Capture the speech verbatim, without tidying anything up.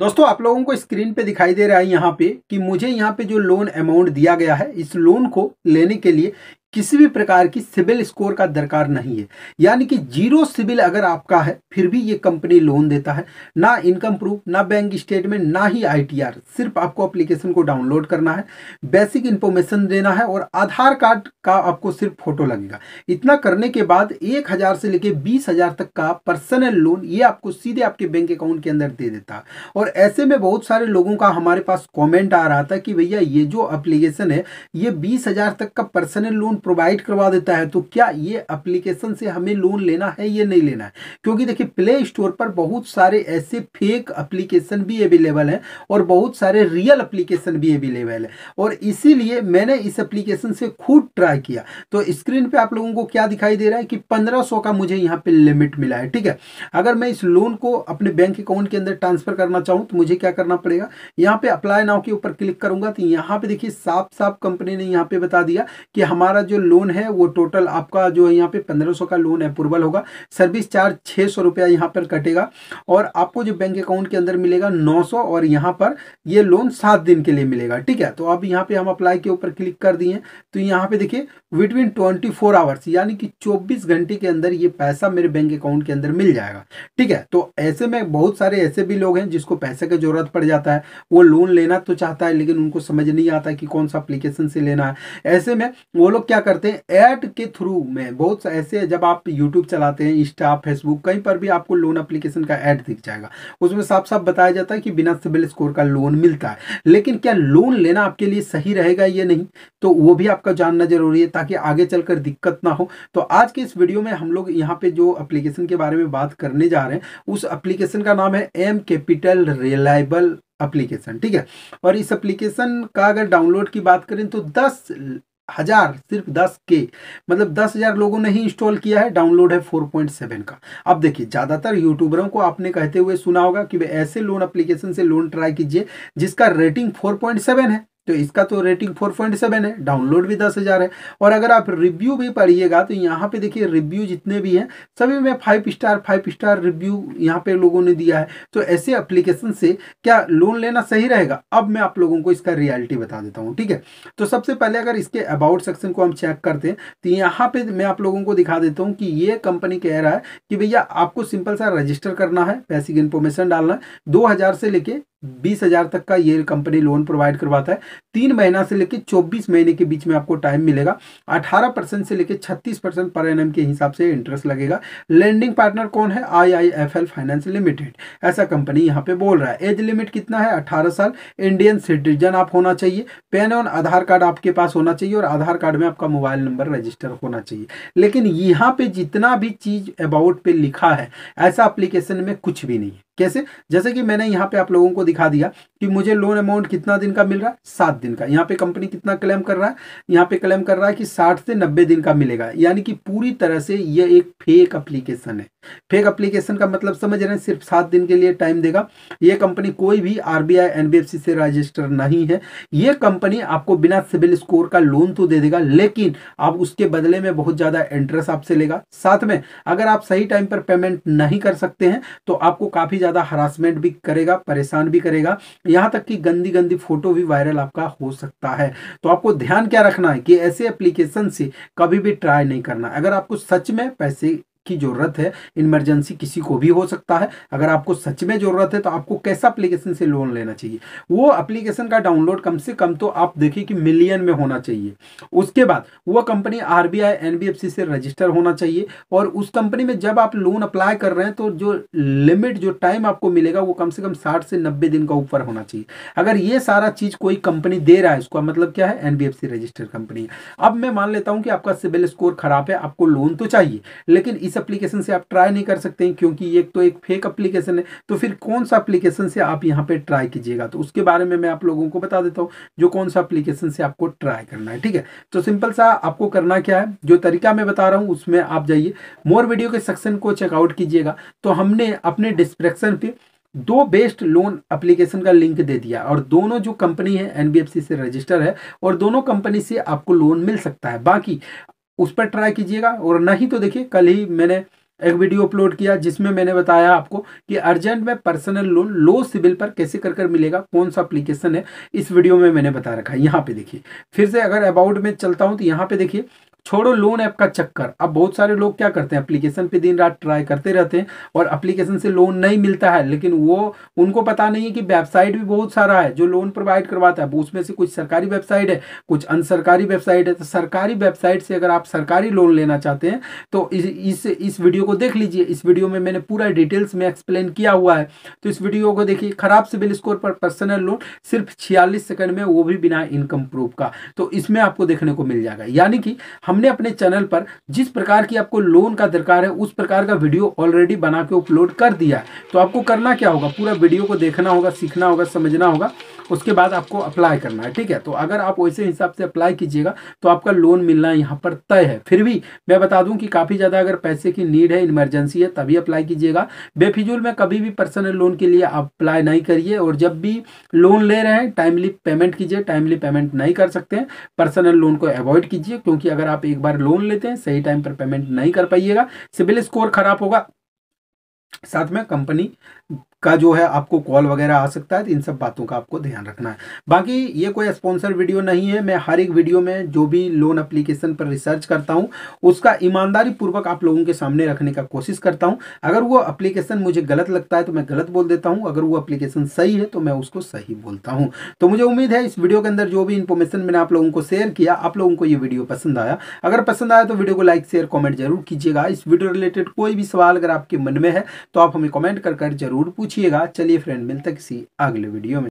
दोस्तों आप लोगों को स्क्रीन पे दिखाई दे रहा है यहाँ पे कि मुझे यहाँ पे जो लोन अमाउंट दिया गया है, इस लोन को लेने के लिए किसी भी प्रकार की सिबिल स्कोर का दरकार नहीं है, यानी कि जीरो सिबिल अगर आपका है फिर भी ये कंपनी लोन देता है। ना इनकम प्रूफ, ना बैंक स्टेटमेंट, ना ही आईटीआर, सिर्फ आपको एप्लीकेशन को डाउनलोड करना है, बेसिक इन्फॉर्मेशन देना है और आधार कार्ड का आपको सिर्फ फोटो लगेगा। इतना करने के बाद एक हज़ार से लेकर बीस हज़ार तक का पर्सनल लोन ये आपको सीधे आपके बैंक अकाउंट के अंदर दे देता है। और ऐसे में बहुत सारे लोगों का हमारे पास कॉमेंट आ रहा था कि भैया ये जो एप्लीकेशन है ये बीस हज़ार तक का पर्सनल लोन प्रोवाइड करवा देता है, तो क्या ये एप्लीकेशन से हमें लोन लेना है ये नहीं लेना है? क्योंकि देखिए प्ले स्टोर पर बहुत सारे ऐसे फेक एप्लीकेशन भी अवेलेबल हैं और बहुत सारे रियल एप्लीकेशन भी अवेलेबल है, और इसीलिए मैंने इस एप्लीकेशन से खुद ट्राई किया। तो स्क्रीन पे आप लोगों को क्या दिखाई दे रहा है कि पंद्रह सौ का मुझे यहाँ पे लिमिट मिला है। ठीक है, अगर मैं इस लोन को अपने बैंक अकाउंट के अंदर ट्रांसफर करना चाहूँ तो मुझे क्या करना पड़ेगा? यहाँ पे अप्लाई नाउ के ऊपर क्लिक करूंगा तो यहाँ पे देखिए साफ साफ कंपनी ने यहाँ पे बता दिया कि हमारा जो लोन है वो टोटल आपका जो यहाँ पे पंद्रह सौ का लोन अप्रूवल होगा, सर्विस चार्ज छः सौ रुपया यहाँ पर कटेगा और आपको जो बैंक अकाउंट के अंदर मिलेगा नौ सौ, और यहाँ पर ये लोन सात दिन के लिए मिलेगा। ठीक है, तो अब यहाँ पे हम अप्लाई के ऊपर क्लिक कर दिए तो यहाँ पे देखिए विटविन ट्वेंटी फोर आवर्स यानी कि चौबीस घंटे के अंदर ये पैसा मेरे बैंक अकाउंट के अंदर मिल जाएगा। ठीक है, तो ऐसे में बहुत सारे ऐसे भी लोग हैं जिसको पैसे की जरूरत पड़ जाता है, वो लोन लेना तो चाहता है लेकिन उनको समझ नहीं आता कि कौन सा एप्लीकेशन से लेना है। ऐसे में वो लोग क्या करते हैं, ऐड के थ्रू में बहुत से ऐसे, जब आप यूट्यूब चलाते हैं, इंस्टा, फेसबुक, कहीं पर भी आपको लोन एप्लीकेशन का ऐड दिख जाएगा, उसमें साफ साफ बताया जाता है कि बिना सिबिल स्कोर का लोन मिलता है। लेकिन क्या लोन लेना आपके लिए सही रहेगा ये नहीं, तो वो भी आपका जानना जरूरी है ताकि आगे चलकर दिक्कत ना हो। तो आज के इस वीडियो में हम लोग यहाँ पे जो एप्लीकेशन के बारे में बात करने जा रहे हैं उस एप्लीकेशन का नाम है एम कैपिटल रिलायबल एप्लीकेशन। ठीक है, और इस एप्लीकेशन का अगर डाउनलोड की बात करें तो दस हजार सिर्फ दस के मतलब दस हजार लोगों ने ही इंस्टॉल किया है, डाउनलोड है फोर पॉइंट सेवन का। अब देखिए ज़्यादातर यूट्यूबरों को आपने कहते हुए सुना होगा कि भाई ऐसे लोन एप्लीकेशन से लोन ट्राई कीजिए जिसका रेटिंग फोर पॉइंट सेवन है, तो इसका तो रेटिंग फोर पॉइंट सेवन है, डाउनलोड भी दस हज़ार है। और अगर आप रिव्यू भी पढ़िएगा तो यहाँ पे देखिए रिव्यू जितने भी हैं सभी में five star five star review यहाँ पे लोगों ने दिया है। तो ऐसे एप्लीकेशन से क्या लोन लेना सही रहेगा? अब मैं आप लोगों को इसका रियलिटी बता देता हूँ। ठीक है, तो सबसे पहले अगर इसके अबाउट सेक्शन को हम चेक करते हैं तो यहाँ पर मैं आप लोगों को दिखा देता हूँ कि ये कंपनी कह रहा है कि भैया आपको सिंपल सा रजिस्टर करना है, बेसिक इन्फॉर्मेशन डालना है, दो हज़ार से लेके बीस हज़ार तक का ये कंपनी लोन प्रोवाइड करवाता है। तीन महीना से लेकर चौबीस महीने के बीच में आपको टाइम मिलेगा। अठारह परसेंट से लेकर छत्तीस परसेंट पर एनम के हिसाब से इंटरेस्ट लगेगा। लैंडिंग पार्टनर कौन है? आईआईएफएल फाइनेंस लिमिटेड, ऐसा कंपनी यहाँ पे बोल रहा है। एज लिमिट कितना है? अठारह साल। इंडियन सिटीजन आप होना चाहिए, पैन और आधार कार्ड आपके पास होना चाहिए और आधार कार्ड में आपका मोबाइल नंबर रजिस्टर होना चाहिए। लेकिन यहाँ पर जितना भी चीज़ अबाउट पे लिखा है ऐसा एप्लीकेशन में कुछ भी नहीं है। कैसे? जैसे कि मैंने यहाँ पे आप लोगों को दिखा दिया कि मुझे लोन अमाउंट कितना दिन का मिल रहा है, सात दिन का। यहाँ पे कंपनी कितना क्लेम कर रहा है? यहाँ पे क्लेम कर रहा है कि साठ से नब्बे दिन का मिलेगा, यानी कि पूरी तरह से ये एक फेक एप्लीकेशन है। फेक एप्लीकेशन का मतलब समझ रहे हैं, सिर्फ सात दिन के लिए टाइम देगा। ये कंपनी कोई भी आरबीआई एनबीएफसी से रजिस्टर नहीं है। ये कंपनी आपको बिना सिबिल स्कोर का लोन तो दे देगा लेकिन आप उसके बदले में बहुत ज़्यादा इंटरेस्ट आपसे लेगा। साथ में अगर आप सही टाइम पर पेमेंट नहीं कर सकते हैं तो आपको काफ़ी ज़्यादा हरासमेंट भी करेगा, परेशान भी करेगा, यहाँ तक कि गंदी गंदी फोटो भी वायरल आपका हो सकता है। तो आपको ध्यान क्या रखना है कि ऐसे एप्लीकेशन से कभी भी ट्राई नहीं करना। अगर आपको सच में पैसे की ज़रूरत है, इमरजेंसी किसी को भी हो सकता है, अगर आपको सच में ज़रूरत है तो आपको कैसा एप्लीकेशन से लोन लेना चाहिए, वो एप्लीकेशन का डाउनलोड कम से कम तो आप देखिए कि मिलियन में होना चाहिए। उसके बाद वो कंपनी आरबीआई एनबीएफसी से रजिस्टर होना चाहिए और उस कंपनी में जब आप लोन अप्लाई कर रहे हैं तो जो लिमिट, जो टाइम आपको मिलेगा वो कम से कम साठ से नब्बे दिन का ऊपर होना चाहिए। अगर ये सारा चीज़ कोई कंपनी दे रहा है इसका मतलब क्या है? एनबीएफसी रजिस्टर्ड कंपनी है। अब मैं मान लेता हूँ कि आपका सिबिल स्कोर खराब है, आपको लोन तो चाहिए लेकिन एप्लीकेशन से आप ट्राई नहीं कर सकते हैं क्योंकि ये तो एक फेक एप्लीकेशन है। तो फिर कौन सा एप्लीकेशन से आप यहां पे ट्राई कीजिएगा तो उसके बारे में मैं आप लोगों को बता देता हूं जो कौन सा एप्लीकेशन से आपको ट्राई करना है। ठीक है, तो सिंपल सा आपको करना क्या है, जो तरीका मैं बता रहा हूं उसमें आप जाइए, मोर वीडियो के सेक्शन को चेकआउट कीजिएगा। तो हमने अपने डिस्क्रिप्शन पे दो बेस्ट लोन एप्लीकेशन का लिंक दे दिया और दोनों जो कंपनी है एनबीएफसी से रजिस्टर है और दोनों कंपनी से आपको लोन मिल सकता है। बाकी उस पर ट्राई कीजिएगा और नहीं तो देखिए कल ही मैंने एक वीडियो अपलोड किया जिसमें मैंने बताया आपको कि अर्जेंट में पर्सनल लोन लो सिबिल पर कैसे कर कर मिलेगा, कौन सा एप्लीकेशन है, इस वीडियो में मैंने बता रखा है। यहाँ पे देखिए, फिर से अगर अबाउट में चलता हूँ तो यहाँ पे देखिए, छोड़ो लोन ऐप का चक्कर। अब बहुत सारे लोग क्या करते हैं, एप्लीकेशन पे दिन रात ट्राई करते रहते हैं और एप्लीकेशन से लोन नहीं मिलता है, लेकिन वो उनको पता नहीं है कि वेबसाइट भी बहुत सारा है जो लोन प्रोवाइड करवाता है। उसमें से कुछ सरकारी वेबसाइट है, कुछ अन सरकारी वेबसाइट है। तो सरकारी वेबसाइट से अगर आप सरकारी लोन लेना चाहते हैं तो इस इस, इस वीडियो को देख लीजिए। इस वीडियो में मैंने पूरा डिटेल्स में एक्सप्लेन किया हुआ है, तो इस वीडियो को देखिए। खराब सिबिल स्कोर पर पर्सनल लोन सिर्फ छियालीस सेकेंड में, वो भी बिना इनकम प्रूफ का। तो इसमें आपको देखने को मिल जाएगा, यानी कि हमने अपने चैनल पर जिस प्रकार की आपको लोन का दरकार है उस प्रकार का वीडियो ऑलरेडी बना के अपलोड कर दिया है। तो आपको करना क्या होगा, पूरा वीडियो को देखना होगा, सीखना होगा, समझना होगा, उसके बाद आपको अप्लाई करना है, ठीक है। तो अगर आप वैसे हिसाब से अप्लाई कीजिएगा तो आपका लोन मिलना यहाँ पर तय है। फिर भी मैं बता दूं कि काफ़ी ज़्यादा अगर पैसे की नीड है, इमरजेंसी है, तभी अप्लाई कीजिएगा। बेफिजूल में कभी भी पर्सनल लोन के लिए अप्लाई नहीं करिए, और जब भी लोन ले रहे हैं टाइमली पेमेंट कीजिए। टाइमली पेमेंट नहीं कर सकते हैं, पर्सनल लोन को अवॉइड कीजिए, क्योंकि अगर आप एक बार लोन लेते हैं सही टाइम पर पेमेंट नहीं कर पाइएगा, सिबिल स्कोर खराब होगा, साथ में कंपनी का जो है आपको कॉल वगैरह आ सकता है। इन सब बातों का आपको ध्यान रखना है। बाकी ये कोई स्पॉन्सर वीडियो नहीं है। मैं हर एक वीडियो में जो भी लोन एप्लीकेशन पर रिसर्च करता हूँ उसका ईमानदारी पूर्वक आप लोगों के सामने रखने का कोशिश करता हूँ। अगर वो एप्लीकेशन मुझे गलत लगता है तो मैं गलत बोल देता हूँ, अगर वो एप्लीकेशन सही है तो मैं उसको सही बोलता हूँ। तो मुझे उम्मीद है इस वीडियो के अंदर जो भी इन्फॉर्मेशन मैंने आप लोगों को शेयर किया, आप लोगों को ये वीडियो पसंद आया। अगर पसंद आया तो वीडियो को लाइक शेयर कॉमेंट जरूर कीजिएगा। इस वीडियो रिलेटेड कोई भी सवाल अगर आपके मन में है तो आप हमें कॉमेंट कर जरूर पूछिएगा। चलिए फ्रेंड, मिलते हैं किसी अगले वीडियो में।